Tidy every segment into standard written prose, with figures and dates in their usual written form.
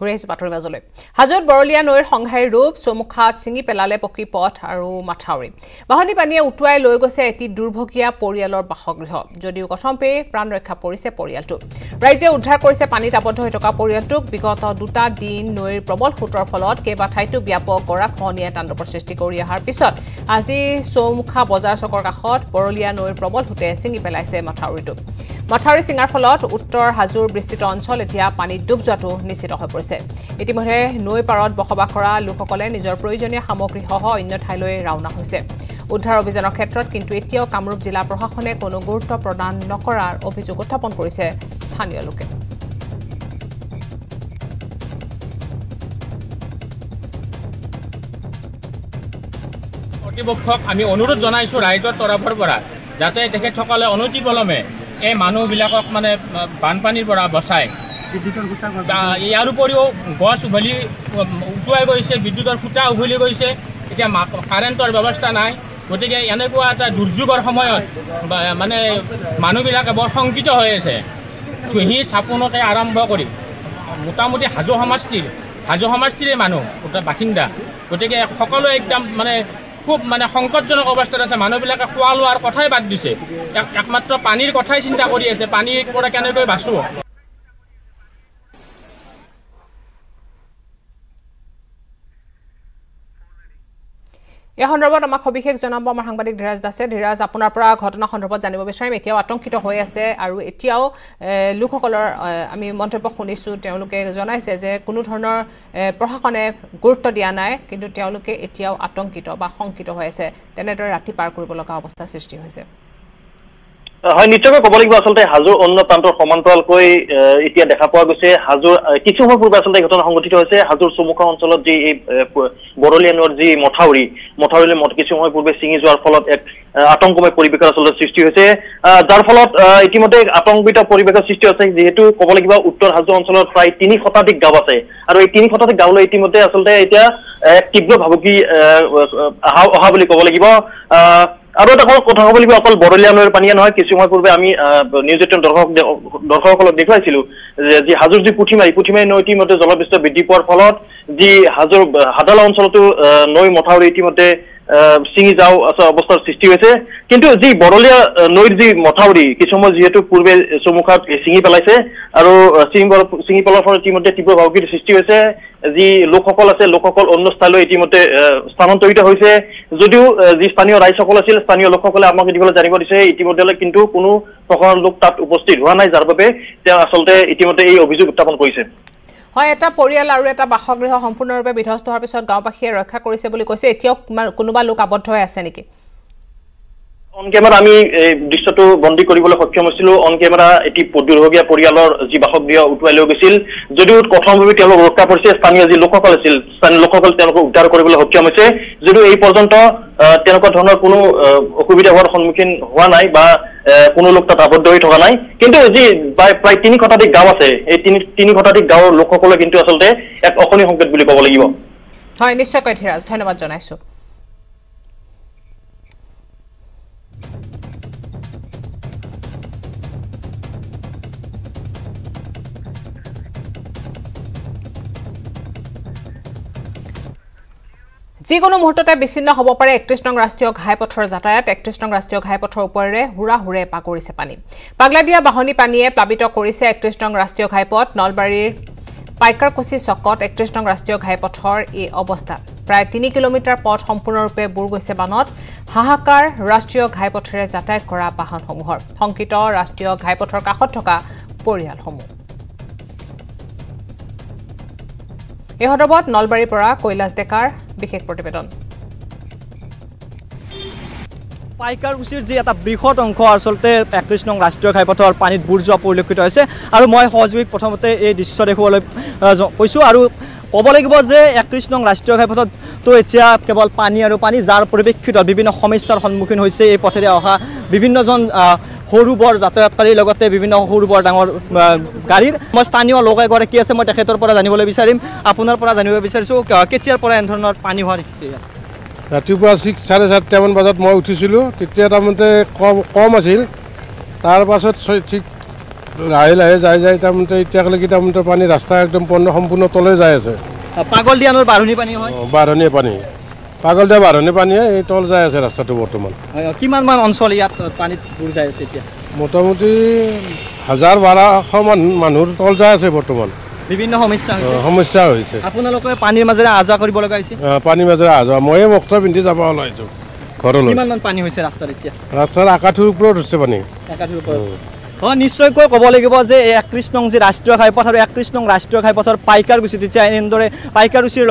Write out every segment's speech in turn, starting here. Grace Patro Mazole. Hazard Borlia Noir Honghai Rope, Somukat, Singi Pelale Poki Pot, Aru Matari. Bahani Pania Utwai Logo Seti, Durbokia, Porial or Bahogriho, Jodio Kotompe, Pranre Caporise Porial took. Raja Utacoris, Panita Poto Porial took, Bigoto Duta, Dean, Noir Probol, Hutor Folot, gave a tie to Biapo, Korakonia, and the Procesticoria Harpisot. Azi Somuka Bozar Socorra Hot, Borlia Noir Probol, Hute, Singi Pelase Matari took. Matari Singer Folot, Utor Hazur, Bristit on Soletia, Pani Dubzato, Nisito Hopper. ইতিমধ্যে নৈ পাৰত বসবাস কৰা লোকসকলে নিজৰ প্ৰয়োজনীয় সামগ্ৰী সহ অন্য ঠাইলৈ ৰাওনা হৈছে। উদ্ধাৰ অভিযানৰ ক্ষেত্ৰত কিন্তু এতিয়াও কামৰূপ জিলা প্ৰশাসনে কোনো গুৰুত্ব প্ৰদান নকৰাৰ অভিযোগ উত্থাপন কৰিছে স্থানীয় লোকে। কৰ্তৃপক্ষক আমি অনুৰোধ জনাইছো ৰাইজৰ তৰফৰ পৰা যাতে তেখেত সকলে অনতি বিলম্বে এই মানুহবিলাকক মানে বানপানীৰ পৰা বচায়। ইয়াৰ উপৰিও গছ উভলি উটুৱাই গৈছে বিদ্যুতৰ খুঁটা উভলি গৈছে এতিয়া কাৰেণ্টৰ ব্যৱস্থা নাই গতিকে এনেকুৱা এটা দুৰ্যোগৰ সময়ত মানে মানুহবিলাকে বৰ সংকিত হৈ আছে তুহি সাপোনকে আৰম্ভ কৰি মোটামুটি হাজো সমষ্টিৰ মানুহ এটা বাসিন্দা গতিকে সকলো একদম মানে খুব মানে সংকটজনক অৱস্থাত আছে মানুহবিলাকে খোৱা লোৱাৰ কথাই বাদ দিছে একমাত্ৰ পানীৰ কথাই চিন্তা কৰি আছে পানীৰ পৰা কেনেকৈ বাচো Yahonrobot Makobic Zonabo Mahangbadik Dras Dasset, Diraz Apuna Prague, Hotna Honrobot and Besham, Etia, Tonkito Hoyase, Aru Etiao, Luco Color, I mean Montepo Hunisu, Teoluke, Zona says, Kunut Honor, Prohakone, Gurto Diana, Kidu Teoluke, Etiao, Atonkito, Bahonkito Hoyase, Tenator Ati Park Ruboloka was the system. Nicholas Cobolicasante, Hazo, on the Panto Comantal Koi, Etia de Hapagose, Hazo, Kitsumo Basante, Hazo Sumukon Solo, Borolian or the Motauri Motkisum, who singers were followed at Atongo Polibica Solo Sisters, Darfolot, Timote, Atongita Polibica Sisters, the two Cobolicba Uttor Hazon Solo, try Tini Hotatic Gavase, and Tini Hotatic Gavale, Timote, Asolta, Tiblo Habuki, Havoli Cobolicba. আৰু এটা কথা কবলিবি অকল বৰলিয়ানৰ পানী নহয় কিছু সময় পূৰ্বে আমি নিউজ এটন দৰ্শকসকলক দেখাইছিলো যে হাজোৰ যি পুঠিমাই নৈটি মতে জলবিস্তৰ বৃদ্ধি পোৱাৰ ফলত যি হাজোৰ হাদালা অঞ্চলটো নৈ মথাউৰি ইতিমধ্যে সিঙি যাও অৱস্থাৰ সৃষ্টি হৈছে কিন্তু যি বৰলিয়া নৈৰ যি মথাউৰি কিছু সময় যেটো পূৰ্বে সমুখাত সিঙি পেলাইছে আৰু সিঙি পেলাৰ ফলত ইতিমধ্যে তীব্ৰ ভাবুকিৰ সৃষ্টি হৈছে যি লোকসকল আছে লোকসকল অন্য স্থানলৈ ইতিমধ্যে স্থানান্তৰিত হৈছে যদিও যি স্থানীয় ৰাইজসকল আছিল স্থানীয় লোকসকলে আমাক দিবলৈ জানিব দিছে ইতিমধ্যে কিন্তু কোনো প্ৰকাৰৰ লোক তাত উপস্থিত হোৱা নাই যাৰ বাবে তেওঁ আচলতে ইতিমধ্যে এই অভিযোগ উত্থাপন কৰিছে হয় এটা পৰিয়াল আৰু এটা বাসগৃহ সম্পূৰ্ণৰূপে বিধ্বস্ত হোৱাৰ পিছত গাঁওবাসীয়ে ৰক্ষা কৰিছে বুলি কৈছে এতিয়া কোনোবা লোক আবদ্ধ হৈ আছে নেকি অন ক্যামেরা আমি এই দৃশ্যটো বন্দী কৰিবলৈ সক্ষম হৈছিলো অন ক্যামেৰা এটি পদুৰহগিয়া পৰিয়ালৰ যি বাসগৃহ উটুৱাই লৈ গৈছিল যদিও কথমভাৱে তেওঁলোক ৰক্ষা কৰিছে স্থানীয় যি লোকসকল আছিল স্থানীয় লোকসকল তেওঁলোকক উদ্ধাৰ কৰিবলৈ সক্ষম হৈছে যদিও এই পৰ্যন্ত তেওঁলোকৰ ধৰণৰ কোনো অসুবিধা হোৱাৰ সন্মুখীন হোৱা নাই বা কোনো লোক তাত আবদ্ধ হৈ থকা নাই কিন্তু যি প্ৰায় তিনি ঘটাধিক গাঁও আছে এই তিনি ঘটাধিক গাঁৱৰ লোকসকলে কিন্তু আচলতে এক অকনি সংকেত বুলি ক'ব লাগিব হয় নিশ্চয়কৈ ধীৰাজ ধন্যবাদ জনাইছো যিকোনো মুহূৰ্ততে বিছিন্ন হ'ব পাৰে 31 নং ৰাষ্ট্ৰীয় ঘাইপথৰ যাতায়াত 31 নং ৰাষ্ট্ৰীয় ঘাইপথৰ ওপৰেৰে হুৰা হুৰে পাকৰিছে পানী পাগলাদিয়া বাহনী পানীয়ে প্লাবিত কৰিছে 31 নং ৰাষ্ট্ৰীয় ঘাইপথ নলবাৰীৰ পাইকাৰকুছি চকত 31 নং ৰাষ্ট্ৰীয় ঘাইপথৰ এই অৱস্থা প্ৰায় 3 কিলোমিটাৰ পথ সম্পূৰ্ণৰূপে বুৰ গৈছে বানত হাহাকাৰ ৰাষ্ট্ৰীয় ঘাইপথৰে যাতায়াত কৰা বাহনসমূহৰ সংকিত ৰাষ্ট্ৰীয় ঘাইপথৰ কাষত থকা পৰিয়ালসমূহ এই হৰবত নলবাৰীৰ পৰা কৈলাশ দেকাৰ বিশেষ প্ৰতিবেদন পাইকাৰকুছিৰ যে এটা বৃহৎ অংশ আসলতে 31 নং ৰাষ্ট্ৰীয় ঘাইপথৰ পানীত বুৰ যোৱা পৰিলক্ষিত হৈছে আৰু মই সহযোগীক প্ৰথমতে এই দৃশ্য দেখুৱাবলৈ কৈছো আৰু ক'ব লাগিব যে 31 নং ৰাষ্ট্ৰীয় ঘাইপথত তো এতিয়া কেৱল পানী আৰু পানী যাৰ পৰিপ্ৰেক্ষিতত বিভিন্ন সমস্যাৰ সন্মুখীন হৈছে এই পথেৰে অহা বিভিন্নজন হৰুবৰ যাতায়াতকাৰীৰ লগতে বিভিন্ন হৰুবৰ ডাঙৰ গাড়ীৰ মই স্থানীয় লোক এগৰাকী আছে মই তেখেতৰ পৰা জানিবলৈ বিচাৰিম আপোনাৰ পৰা জানিব বিচাৰিছো কেতিয়াৰ পৰা এনধৰণৰ পানী হোৱা দেখিছে ৰাতিপুৱা 6:30 মান বজাত মই উঠিছিলো তেতিয়া তামতে কম আছিল তাৰ পাছত ঠিক লাহে লাহে যাই যাই তাৰমানে ইত্যাকলৈকে তাৰমানে পানী ৰাস্তা একদম সম্পূৰ্ণ তলে যাই আছে। পাগল দিয়ানৰ বাৰহনী পানী হয়। বাৰহনী পানী। পাগল দিয়া বাৰহনী পানীয়ে এই তল যাই আছে ৰাস্তাটো বৰ্তমান। কিমানমান অঞ্চল ইয়াত পানীত বুৰ যাই আছে এতিয়া? মোটামুটি 1000-1200 মান মানুহৰ তল যাই আছে বৰ্তমান। বিভিন্ন সমস্যা হৈছে। সমস্যা হৈছে। আপোনালোকে পানীৰ মাজেৰে আজা কৰিব লগা হৈছে? পানীৰ মাজেৰে আজা। ময়ে মক্তা পিন্ধি যাব ওলাইছো ঘৰলৈ। কিমানমান পানী হৈছে ৰাস্তাত এতিয়া? ৰাস্তাৰ আকাঠুৰ ওপৰত হৈছে পানী। আকাঠুৰ ওপৰত। हाँ निश्चयको कब लगे एक नंग जी राष्ट्रीय घाईपथ और एक नंग राष्ट्रीय घाईपथर पाइकारकुची एने पाइकारकुचिर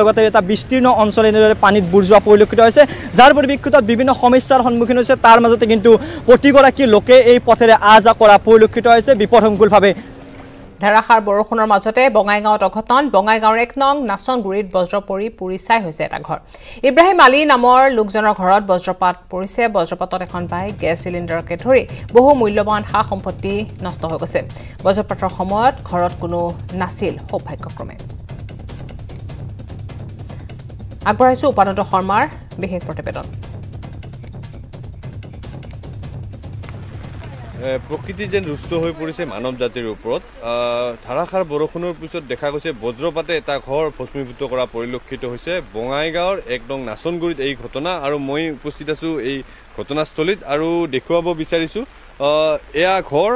विस्तीर्ण अंचल एने पानी बुर जो परिलक्षित है जार परिप्रेक्षित विभिन्न समस्यार सम्मुखीन होते तार मजते किन्तु प्रतिगराकी लोके ए पथेरे आ जा करा परिलक्षित है विपदसंकुल भावे धाराषार बरषुणर मजते बंगाईगाँवत अघटन बंगाईगाँवर एक नंग नाचनगुड़ीत वज्र परि पुरी छाई होइसे एटा घर इब्राहिम आली नाমৰ लोकजনৰ घरत वज्रपात परिसे वज्रपातत एखन बाइक गैस सिलिंडारके धरि बहु मूल्यवान हा सम्पत्ति नष्ट होइ গৈছে वज्रपातर সময়ত ঘৰত কোনো নাছিল সৌভাগ্যক্ৰমে আগবঢ়াইছো উপানত শৰ্মাৰ বিশেষ প্ৰতিবেদন। प्रकृति जेन रुष्ट हो पड़े मानव जातिर ऊपर धाराषार बरषुणर पीछे देखा गया वज्रपाते एटा घर भस्मीभूत करा परिलक्षित होइसे बंगाईगाँवर एक नंग नाचनगुड़ीत यह घटना और मैं उपस्थित आसो यह घटनास्थलित और देखुवाब विचारिसो एया घर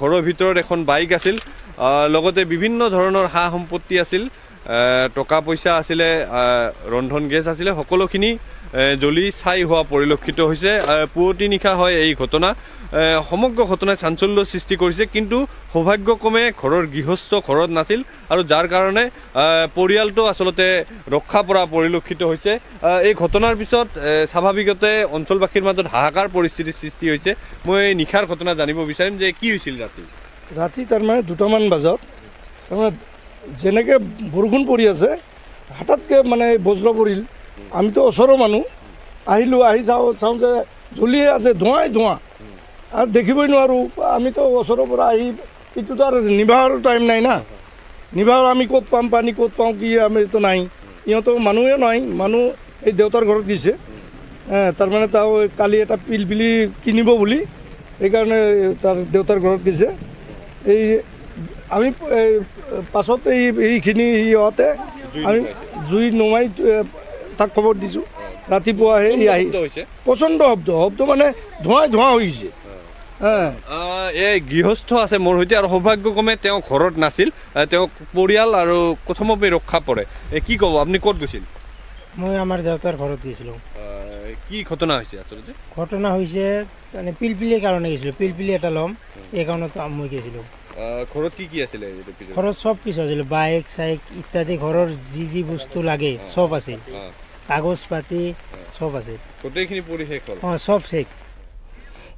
घर भीतर एखन बाइक आसिल लगते विभिन्न धৰণৰ हा सम्पत्ति आसिल टका पैसा आसिले रंधन गेस आसिले सकलोखिनि जलि छाई हुआ परिलक्षित होइसे पुवती निशा है यह घटना समग्र घटना चांचल्य सृष्टि करिसे किन्तु सौभाग्यक्रमे घरर गृहस्थ घरत नासिल और जार कारणे परियालतो आसलते रक्षा परा परिलक्षित होइसे यह घटनार पिছত स्वाभाविकते अंचलवासीर मजत हाहाकार परिस्थिति सृष्टि होइसे मैं निशार घटना जानिब विचारिम जे कि होइसिल राति राति तारमाने 2टामान बजत जेनेके बरखुण परि आछे हठातके माने वज्र परिल आम तो ओसर मानू आई चाओ चाँव जो जलिए आज धुआई धुआं और देखिए नो आम तो ओसरपरा निभार टाइम ना ना निभार आम कत पाम पानी कत पाँव कि आम तो ना इहत मानुए ना मानु देवतार घर गई तारे कल एट पिलपिली कूली कारण तार देवतार घर गई आम पास जुई नमाई तक खबर दी रातिपुआ प्रचंड शब्द शब्द मानने धुआई धुआं हो गई ए गृहस्थ आसे मोर हते और सौभाग्यक्रमे घर नासिल परियाल और कथमपि रक्षा पड़े कि कब आपनी कत गई मैं आमार देवतार घर गई कि घटना घटना पिलपिलिर कारण गई पिलपिली एटा लम ये कारण मैं गई घर घर सब किस बाइक चाइक इत्यादि घर जी जी बस्तु लगे सब आगे कागज पाती सब आगे सब शेष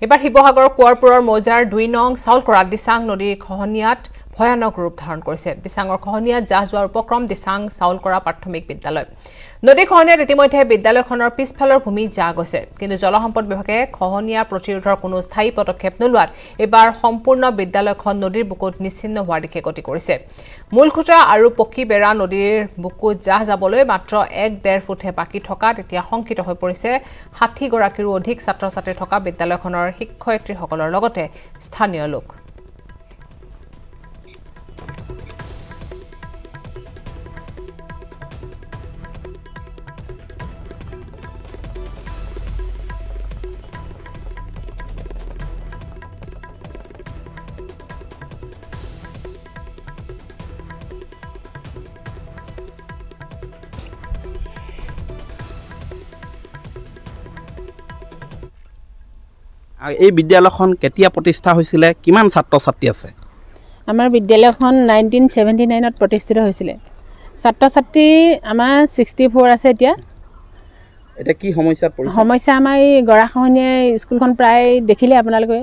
एबार शिवसागर कुआरपुर मौजार 2 नং साउलकरा दिसांग नदी खहनियात भयानक रूप धारण करिसे दिसांगर खहनियात जाह जोৱাৰ उपक्रम दिसांग साउलकरा प्राथमिक विद्यालय नदी खहनियात इतिमध्ये विद्यालयखনৰ पिछफाলৰ भूमि जा গৈছে কিন্তু জলসম্পদ বিভাগে খহনিয়া প্ৰতিৰোধৰ কোনো স্থায়ী পদক্ষেপ নোলোৱাত এবাৰ সম্পূৰ্ণ বিদ্যালয়খন নদীৰ বুকুত নিশ্চিন্ন হোৱাৰ দিশে গতি কৰিছে মূল খুঁটা আৰু পকী বেৰা নদীৰ বুকুত জাহ যাবলৈ মাত্ৰ 1.5 ফুটহে বাকী থকা তেতিয়া সংকিত হৈ পৰিছে 60 গৰাকীৰো অধিক ছাত্ৰ ছাত্ৰী থকা বিদ্যালয়খনৰ শিক্ষয়িত্ৰীসকলৰ লগতে স্থানীয় লোক। এই বিদ্যালয়খন কেতিয়া প্ৰতিষ্ঠা হৈছিলে কিমান ছাত্ৰ ছাত্ৰী আছে? আমাৰ বিদ্যালয়খন 1979 ত প্ৰতিষ্ঠিত হৈছিলে। ছাত্ৰ ছাত্ৰী আমাৰ 64 আছে এতিয়া। এটা কি সমস্যা পৰিছে? সমস্যা আমাৰ এই গৰাখহনীয়া স্কুলখন প্ৰায় দেখিলে আপোনালোকে।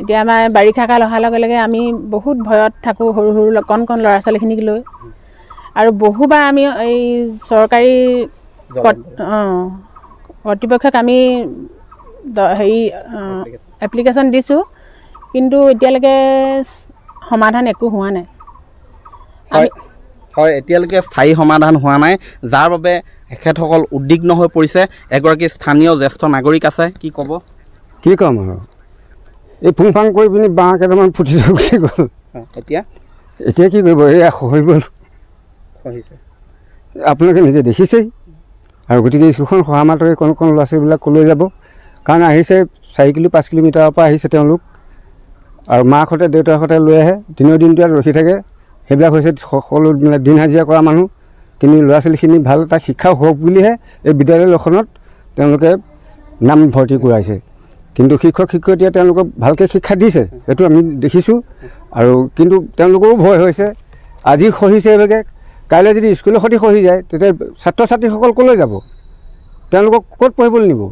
এতিয়া আমাৰ বাৰিষা কাল অহাৰ লগে লগে আমি বহুত ভয়ত থাকো সৰু সৰু কোন কোন ল'ৰা ছোৱালীখিনিক লৈ আৰু বহুবাৰ আমি এই চৰকাৰী কৰ্তৃপক্ষক আমি এপ্লিকেশন দিছো কিন্তু এতিয়ালৈকে সমাধান একো হোৱা নাই। হয় এতিয়ালৈকে স্থায়ী সমাধান হোৱা নাই যাৰ বাবে এখেতসকল উদ্বিগ্ন হৈ পৰিছে। এগৰাকী স্থানীয় জ্যেষ্ঠ নাগৰিক আছে কি ক'ব? কি ক'ম আৰু এই ফুংফাং কৰি পিনি বাঁহ কেইটামান ফুটি গুচি গ'ল। এতিয়া এতিয়া কি কৰিব? এয়া হৈ গ'ল, খহিছে। আপোনালোকে নিজে দেখিছেই। আৰু গতিকে স্কুলখন সহা মাত্ৰকে কোন কোন ল'ৰা ছোৱালীবিলাক কলৈ যাব, কাৰণ আহিছে 4 কিলো 5 কিলোমিটাৰৰ পৰা আহিছে তেওঁলোক। আৰু মাকহঁতে দেউতাকহঁতে লৈ আহে, দিনৰ দিনটো ইয়াত ৰখি থাকে। সেইবিলাক হৈছে সকলো মানে দিন হাজিৰা কৰা মানুহ। কিন্তু ল'ৰা ছোৱালীখিনি ভাল এটা শিক্ষা হওক বুলিহে এই বিদ্যালয়খনত তেওঁলোকে নাম ভৰ্তি কৰাইছে। কিন্তু শিক্ষক শিক্ষয়িত্ৰীয়ে তেওঁলোকক ভালকৈ শিক্ষা দিছে, সেইটো আমি দেখিছোঁ। আৰু কিন্তু তেওঁলোকৰো ভয় হৈছে, আজি খহিছে এইভাগে, কাইলৈ যদি স্কুলৰ সৈতে খহি যায় তেতিয়া ছাত্ৰ ছাত্ৰীসকল ক'লৈ যাব, তেওঁলোকক ক'ত পঢ়িবলৈ নিব?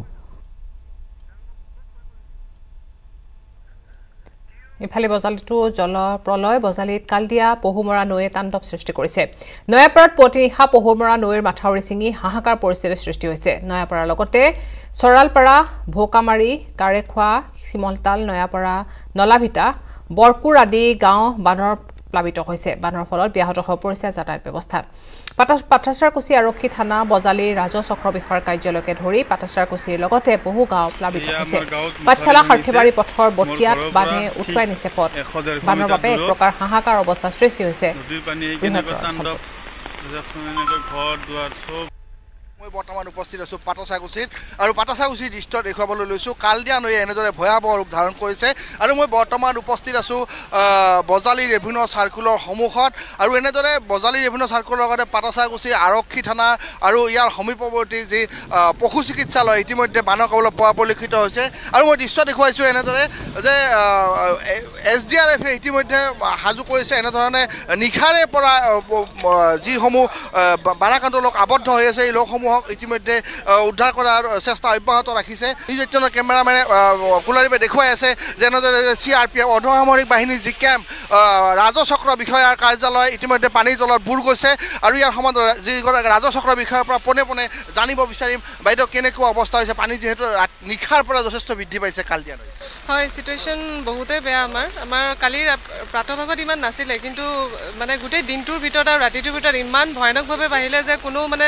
ইফালে বজালীটো জল প্ৰলয়। বজালীত কালদিয়া পহুমৰা নৈয়ে তাণ্ডৱ সৃষ্টি কৰিছে। নয়াপাৰাত প্ৰতিনিশা পহুমৰা নৈৰ মাথাউৰি ছিঙি হাহাকাৰ পৰিস্থিতিৰ সৃষ্টি হৈছে। নয়াপাৰাৰ লগতে চৰালপাৰা, ভোকামাৰী, কাৰেখোৱা, শিমলতাল, নয়াপাৰা, নলাভিটা, বৰকুৰ আদি গাঁও বানৰ প্লাবিত হৈছে। বানৰ ফলত ব্যাহত হৈ পৰিছে যাতায়াত ব্যৱস্থা। পাটাচাৰকুছি আৰক্ষী থানা, বজালী ৰাজহ চক্ৰ বিষয়াৰ কাৰ্যালয়কে ধৰি পাটাচাৰকুছিৰ লগতে বহু গাঁও প্লাবিত হৈছে। পাঠশালা, হাৰ্থেবাৰী পথৰ বটিয়াত বানে উটুৱাই নিছে পথ। বানৰ বাবে এক প্ৰকাৰ হাহাকাৰ অৱস্থা সৃষ্টি হৈছে। মই বৰ্তমান উপস্থিত আছোঁ পাটাচাৰকুছিত, আৰু পাটাচাৰকুছিৰ দৃশ্য দেখুৱাবলৈ লৈছোঁ। কালদিয়া নৈয়ে এনেদৰে ভয়াৱহ ৰূপ ধাৰণ কৰিছে। আৰু মই বৰ্তমান উপস্থিত আছোঁ বজালী ৰেভিনিউ চাৰ্কুলৰ সন্মুখত। আৰু এনেদৰে বজালী ৰেভিনিউ চাৰ্কুলৰ লগতে পাটাচাৰকুছি আৰক্ষী থানা আৰু ইয়াৰ সমীপৱৰ্তী যি পশু চিকিৎসালয় ইতিমধ্যে বানৰ কবলত পৰা পৰিলক্ষিত হৈছে। আৰু মই দৃশ্য দেখুৱাইছোঁ এনেদৰে যে SDRFে ইতিমধ্যে সাজু কৰিছে। এনেধৰণে নিশাৰে পৰা যিসমূহ বানাক্ৰান্ত লোক আবদ্ধ হৈ আছে, এই লোকসমূহ ইতিমধ্যে উদ্ধাৰ কৰাৰ চেষ্টা অব্যাহত ৰাখিছে। নিউজনৰ কেমেৰামেনে কুলাৰীবে দেখুৱাই আছে যে এনেদৰে CRPF অৰ্ধসামৰিক বাহিনীৰ যি কেম্প, ৰাজহ চক্ৰ বিষয়াৰ কাৰ্যালয় ইতিমধ্যে পানীৰ তলত বুৰ গৈছে। আৰু ইয়াৰ সমান্তৰাল যিগৰাকী ৰাজহ চক্ৰ বিষয়াৰ পৰা পোনে পোনে জানিব বিচাৰিম, বাইদেউ কেনেকুৱা অৱস্থা হৈছে? পানী যিহেতু নিশাৰ পৰা যথেষ্ট বৃদ্ধি পাইছে কালদিয়া নৈ। হয়, সিচুয়েশন বহুতেই বেয়া। আমাৰ কালি প্ৰাতঃভাগত ইমান নাছিলে, কিন্তু মানে গোটেই দিনটোৰ ভিতৰত আৰু ৰাতিটোৰ ভিতৰত ইমান ভয়ানকভাৱে বাঢ়িলে যে কোনো মানে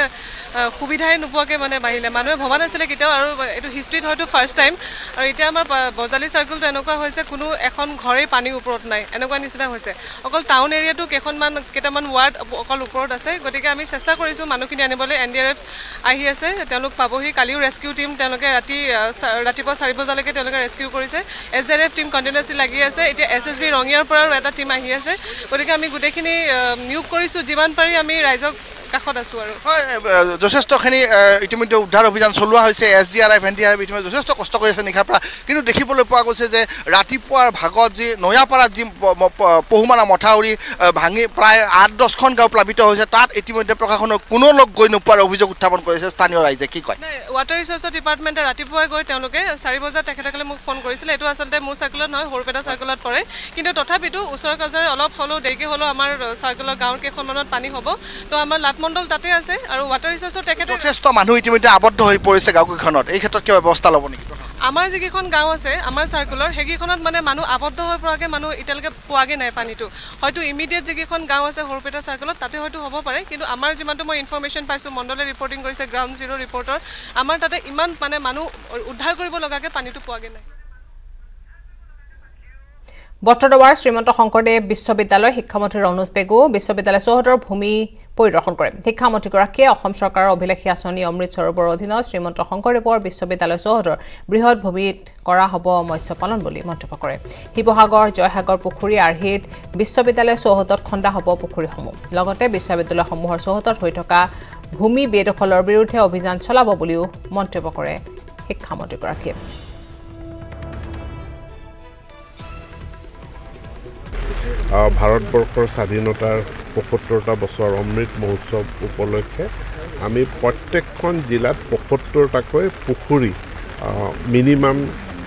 সুবিধাই নোপোৱাকৈ মানে বাঢ়িলে। মানুহে ভবা নাছিলে কেতিয়াও, আৰু এইটো হিষ্ট্ৰীত হয়তো ফাৰ্ষ্ট টাইম। আৰু এতিয়া আমাৰ বজালী চাৰ্কুলটো এনেকুৱা হৈছে, কোনো এখন ঘৰেই পানীৰ ওপৰত নাই, এনেকুৱা নিচিনা হৈছে। অকল টাউন এৰিয়াটো কেইটামান ৱাৰ্ড অকল ওপৰত আছে। গতিকে আমি চেষ্টা কৰিছোঁ মানুহখিনি আনিবলৈ। NDRF আহি আছে, তেওঁলোক পাবহি। কালিও ৰেস্কিউ টিম তেওঁলোকে ৰাতিপুৱা 4 বজালৈকে তেওঁলোকে ৰেস্কিউ কৰিছে। SDRF টিম কণ্টিনিউছলি লাগি আছে। এতিয়া SSB ৰঙিয়াৰ পৰাও এটা টিম আহি আছে। গতিকে আমি গোটেইখিনি নিয়োগ কৰিছোঁ, যিমান পাৰি আমি ৰাইজক কাষত আছোঁ। আৰু হয়, যথেষ্টখিনি ইতিমধ্যে উদ্ধাৰ অভিযান চলোৱা হৈছে। SDRF, NDRF ইতিমধ্যে যথেষ্ট কষ্ট কৰি আছে নিশাৰ পৰা। কিন্তু দেখিবলৈ পোৱা গৈছে যে ৰাতিপুৱাৰ ভাগত যি নয়াপাৰাত যি পহুমৰা মথাউৰি ভাঙি প্ৰায় 8-10খন গাঁও প্লাবিত হৈছে, তাত ইতিমধ্যে প্ৰশাসনৰ কোনো লোক গৈ নোপোৱাৰ অভিযোগ উত্থাপন কৰিছে স্থানীয় ৰাইজে। কি কয়? ৱাটাৰ ৰিচোৰ্চৰ ডিপাৰ্টমেণ্টে ৰাতিপুৱাই গৈ তেওঁলোকে 4 বজাত তেখেতসকলে মোক ফোন কৰিছিলে। এইটো আচলতে মোৰ চাৰ্কুলত নহয়, সৰুপেটা চাৰ্কুলত পৰে। কিন্তু তথাপিতো ওচৰ কাজৰে অলপ হ'লেও দেৰিকৈ হ'লেও আমাৰ চাৰ্কুলৰ গাঁৱৰ কেইখনমানত পানী হ'ব। তো আমাৰ মণ্ডল তাতে আছে, আৰু ৱাটাৰ ৰিচোৰ্চৰ তেখেতে যথেষ্ট মানুহ ইতিমধ্যে আবদ্ধ হৈ পৰিছে গাঁওকেইখনত। এই ক্ষেত্ৰত কিবা ব্যৱস্থা ল'ব নেকি? আমাৰ যিকেইখন গাঁও আছে আমাৰ চাৰ্কুলৰ, সেইকেইখনত মানে মানুহ আবদ্ধ হৈ পৰাকৈ মানুহ এতিয়ালৈকে পোৱাগৈ নাই পানীটো। হয়তো ইমিডিয়েট যিকেইখন গাঁও আছে সৰুপেটা চাৰ্কুলত তাতে হয়তো হ'ব পাৰে। কিন্তু আমাৰ যিমানটো মই ইনফৰ্মেশ্যন পাইছোঁ, মণ্ডলে ৰিপৰ্টিং কৰিছে গ্ৰাউণ্ড জিৰ' ৰিপৰ্টৰ, আমাৰ তাতে ইমান মানে মানুহ উদ্ধাৰ কৰিব লগাকৈ পানীটো পোৱাগৈ নাই। বটদ্ৰৱাৰ শ্ৰীমন্ত শংকৰদেৱ বিশ্ববিদ্যালয় শিক্ষামন্ত্ৰী ৰণোজ পেগু বিশ্ববিদ্যালয় চৌহদৰ ভূমি পৰিদৰ্শন কৰে। শিক্ষামন্ত্ৰীগৰাকীয়ে অসম চৰকাৰৰ অভিলাষী আঁচনি অমৃত সৰোবৰৰ অধীনত শ্ৰীমন্ত শংকৰদেৱৰ বিশ্ববিদ্যালয় চৌহদৰ বৃহৎ ভূমিত কৰা হ'ব মৎস্য পালন বুলি মন্তব্য কৰে। শিৱসাগৰ, জয়সাগৰ পুখুৰী আৰ্হিত বিশ্ববিদ্যালয় চৌহদত খন্দা হ'ব পুখুৰীসমূহ। লগতে বিশ্ববিদ্যালয়সমূহৰ চৌহদত হৈ থকা ভূমি বেদখলৰ বিৰুদ্ধে অভিযান চলাব বুলিও মন্তব্য কৰে শিক্ষামন্ত্ৰীগৰাকীয়ে। ভাৰতবৰ্ষৰ স্বাধীনতাৰ ৭৫টা বছৰ অমৃত মহোৎসৱ উপলক্ষে আমি প্ৰত্যেকখন জিলাত ৭৫টাকৈ পুখুৰী, মিনিমাম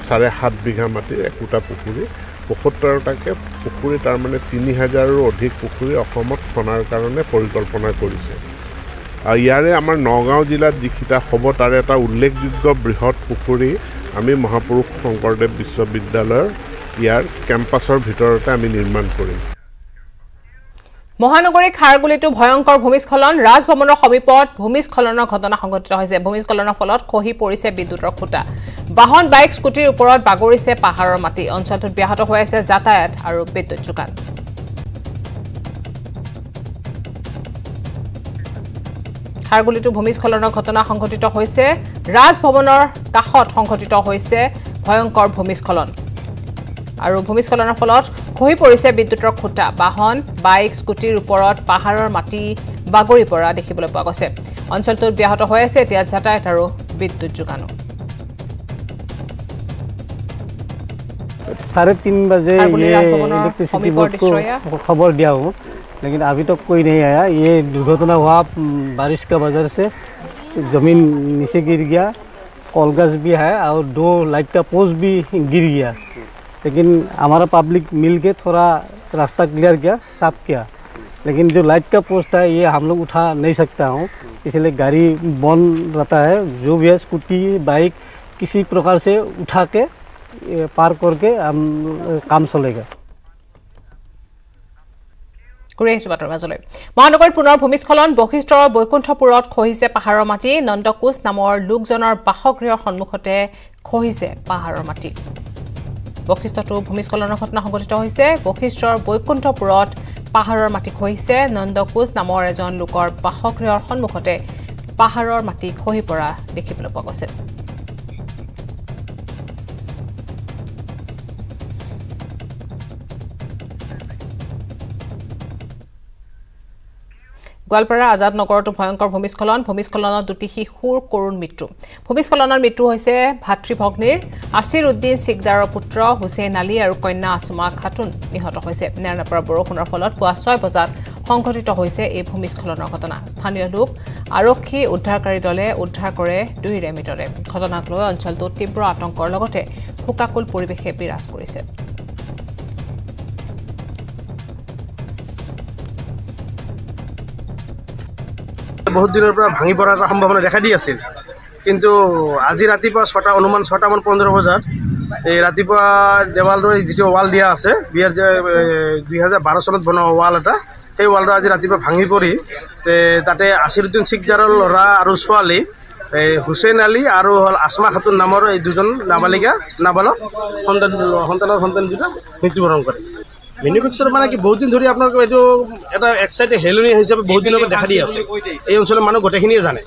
৭.5 বিঘা মাটিৰ একোটা পুখুৰী, ৭৫টাকৈ পুখুৰী, তাৰমানে ৩,০০০ৰো অধিক পুখুৰী অসমত খন্দাৰ কাৰণে পৰিকল্পনা কৰিছে। ইয়াৰে আমাৰ নগাঁও জিলাত যিকেইটা হ'ব তাৰে এটা উল্লেখযোগ্য বৃহৎ পুখুৰী আমি মহাপুৰুষ শংকৰদেৱ বিশ্ববিদ্যালয়ৰ ইয়াৰ কেম্পাছৰ ভিতৰতে আমি নিৰ্মাণ কৰিম। মহানগৰী খাৰগুলিতো ভয়ংকৰ ভূমিস্খলন। ৰাজভৱনৰ সমীপত ভূমিস্খলনৰ ঘটনা সংঘটিত হৈছে। ভূমিস্খলনৰ ফলত খহি পৰিছে বিদ্যুতৰ খুঁটা। বাহন বাইক স্কুটিৰ ওপৰত বাগৰিছে পাহাৰৰ মাটি অঞ্চলটোত ব্যাহত হৈ আছে যাতায়াত আৰু বিদ্যুৎ যোগান খাৰগুলিটো ভূমিস্খলনৰ ঘটনা সংঘটিত হৈছে ৰাজভৱনৰ কাখত সংঘটিত হৈছে ভয়ংকৰ ভূমিস্খলন আৰু ভূমিস্খলনৰ ফলত খহি পৰিছে বিদ্যুতৰ খুঁটা বাহন বাইক স্কুটিৰ ওপৰত পাহাৰৰ মাটি বাগৰি পৰা দেখিবলৈ পোৱা গৈছে অঞ্চলটোত ব্যাহত হৈ আছে এতিয়া যাতায়াত আৰু বিদ্যুৎ যোগান साढ़े 3 बजे ये इलेक्ट्रिसिटी बोर्ड को खबर दिया हूँ लेकिन अभी तक तो कोई नहीं आया। ये दुर्घटना हुआ बारिश का वजह से ज़मीन नीचे गिर गया, कॉलगस भी है और 2 लाइट का पोस्ट भी गिर गया, लेकिन हमारा पब्लिक मिल के थोड़ा रास्ता क्लियर किया, साफ किया, लेकिन जो लाइट का पोस्ट है ये हम लोग उठा नहीं सकता हूँ, इसलिए गाड़ी बंद रहता है। जो भी है स्कूटी बाइक किसी प्रकार से उठा के पार करके हम काम चलेगा। महानगर पुनर भूमिस्खलन बहिष्ठर बैकुंठपुरत खहिसे पहाड़र माटी नंदकोष नामर लोकजनर बासगृहर सन्मुखते खहिसे पहाड़र माटी बहिष्ठतो भूमिस्खलনৰ घटना সংঘটিত হৈছে বহিষ্ঠৰ বৈকুণ্ঠপুৰত পাহাৰৰ মাটি খহিছে নন্দকোষ নামৰ এজন লোকৰ বাসগৃহৰ সন্মুখতে পাহাৰৰ মাটি খহি পৰা দেখিবলৈ পোৱা গৈছে গোৱালপাৰা আজাদ নগৰত ভয়ংকৰ ভূমিস্খলনত 2টি শিশুৰ কৰুণ মৃত্যু ভূমিস্খলনৰ মৃত্যু হৈছে ভাতৃ ভগ্নীৰ আছিৰ উদ্দিন সিকদাৰৰ পুত্ৰ হুছেইন আলী আৰু কন্যা আসমা খাতুন নিহত হৈছে নেৰানাপাৰ বৰষুণৰ ফলত পুৱা 6 বজাত সংঘটিত হৈছে এই ভূমিস্খলনৰ ঘটনা স্থানীয় লোক আৰক্ষী উদ্ধাৰকাৰী দলে উদ্ধাৰ কৰে দুইৰে মিতৰে ঘটনাক লৈ অঞ্চলটো তীব্ৰ আতংকৰ লগতে হুকাকুল পৰিৱেশে বিৰাজ কৰিছে बहुत दिन भांगी पड़ा सम्भावना देखा दी आसिल किन्तु आजी रातिपुवा छटा अनुमान 6:15 बजार ये रातिपुवा देवालर जी वाल दिया आछे 2012 सनत बनवा वाल एटा सेई वालटा आजी रातिपुवा भांगी पड़ी ताते आसिरुद्दीन सिकदारर लरा आरु छवाली हुसेन आली आरु आसमा खातुन नामर ए दुजन नाबालिका नाबालक सन्तान दुटा मृत्युबरण करे मेनुफेक्चर माना कि बहुत दिन धरी आपको ये एक्साइट हेलनी हिसाब से बहुत दिन देखा दी आई अंचल मानु गोटेखिनिये जाने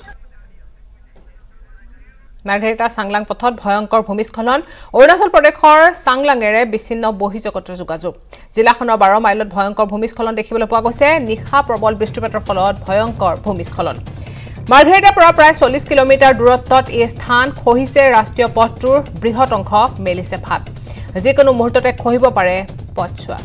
मार्घेरिटा सांगलांग पथत भयंकर भूमिस्खलन अरुणाचल प्रदेशर सांगलांगेरे विच्छिन्न बहिर्जगতৰ যোগাযোগ जिलाखনৰ 12 মাইলত भयंकर भूमिस्खलन देखिবলৈ পোৱা গৈছে নিশা প্ৰবল বৃষ্টিপাতৰ ফলত भयंकर भूमिस्खलन मार्घेरिटार পৰা প্ৰায় 40 কিলোমিটাৰ দূৰত্বত এই স্থান খহিছে ৰাষ্ট্ৰীয় পথটোৰ বৃহৎ অংশ মেলিছে ফাট যিকোনো মুহূৰ্ততে খহিব পাৰে পথছোৱা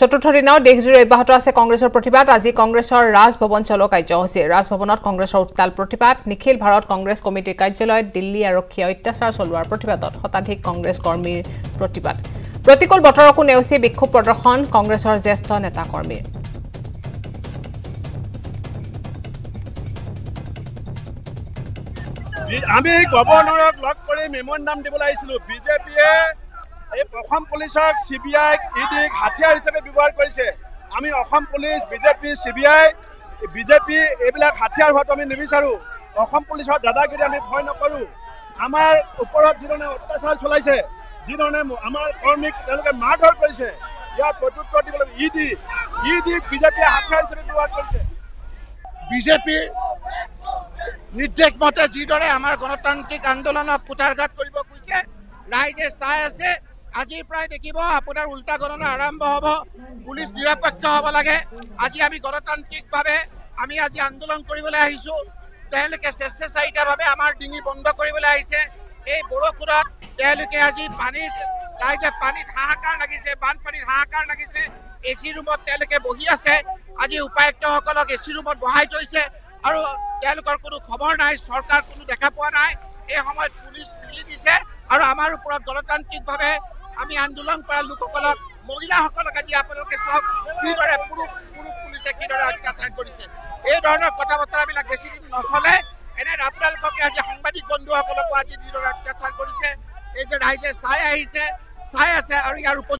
চতুৰ্থ দিনৰ দেশজুৰি অব্যাহত আছে কংগ্ৰেছৰ প্ৰতিবাদ আজি কংগ্ৰেছৰ ৰাজভৱন চলো কাৰ্যসূচী ৰাজভৱনত কংগ্ৰেছৰ উত্তাল প্ৰতিবাদ নিখিল ভাৰত কংগ্ৰেছ কমিটিৰ কাৰ্যালয়ত দিল্লী আৰক্ষী অত্যাচাৰ চলোৱাৰ প্ৰতিবাদত শতাধিক কংগ্ৰেছ কৰ্মীৰ প্ৰতিবাদ প্ৰতিকূল বতৰকো নেওচি বিক্ষোভ প্ৰদৰ্শন কংগ্ৰেছৰ জ্যেষ্ঠ নেতা কৰ্মীৰ আমি গভৰ্ণৰক লগ কৰি মেম'ৰাণ্ডাম দিবলৈ আহিছিলো বিজেপিয়ে এই অসম পুলিচক সিবিআই ইডি হাতিয়াৰ হিচাপে ব্যৱহাৰ কৰিছে আমি Assam police BJP CBI BJP এইবিলাক হাতিয়াৰ হোৱাটো আমি নিবিচাৰো অসম পুলিচৰ দাদাগিৰি আমি ভয় নকৰো আমাৰ ওপৰত যিধৰণে অত্যাচাৰ চলাইছে যিধৰণে আমাৰ কৰ্মীক তেওঁলোকে মাৰধৰ কৰিছে ইয়াৰ প্ৰত্যুত্তৰ দিবলৈ ইডি বিজেপিয়ে হাতিয়াৰ হিচাপে ব্যৱহাৰ কৰিছে বিজেপি निर्देश मते जीदरे आमार गणतांत्रिक आंदोलनक कुटारघात करिब खुजिसे राइजे चाय आछे आजि प्राय देखिब आपोनार उल्टा गणना आरम्भ हब पुलिस निरपेक्ष हब लागे आजि आमी गणतांत्रिक भावे आमी आजि आंदोलन करिबले आइसु तेनके स्वेच्छाचारिता भावे आमार डिंगी बन्द करिबले आइसे ए बरखुरात तेनके आजि पानीर राइजे पानीत हाहाकार लागिसे बानपानीर हाहाकार लागिसे एसी रूमत तेनके बहि आछे आजि उपायुक्तहकलक एसी रूमत बहाइ थैसे আৰু তেওঁলোকৰ কোনো খবৰ নাই সৰকাৰ কোনো দেখা পোৱা নাই এই সময়ত পুলিশ মিলি দিছে আৰু আমাৰ ওপৰত গণতান্ত্ৰিকভাৱে আমি আন্দোলন কৰা লোকসকলক মহিলাসকলক আজি আপোনালোকে সব কিদৰে পুৰুষ পুলিশে কিদৰে অত্যাচাৰ কৰিছে এই ধৰণৰ কথা বতৰাবিলাক বেছি দিন নচলে এনে আপোনালোকে আজি সাংবাদিক বন্ধুসকলক আজি যিদৰে অত্যাচাৰ কৰিছে এই যে ৰাইজে চাই আহিছে চাই আছে আৰু ইয়াৰ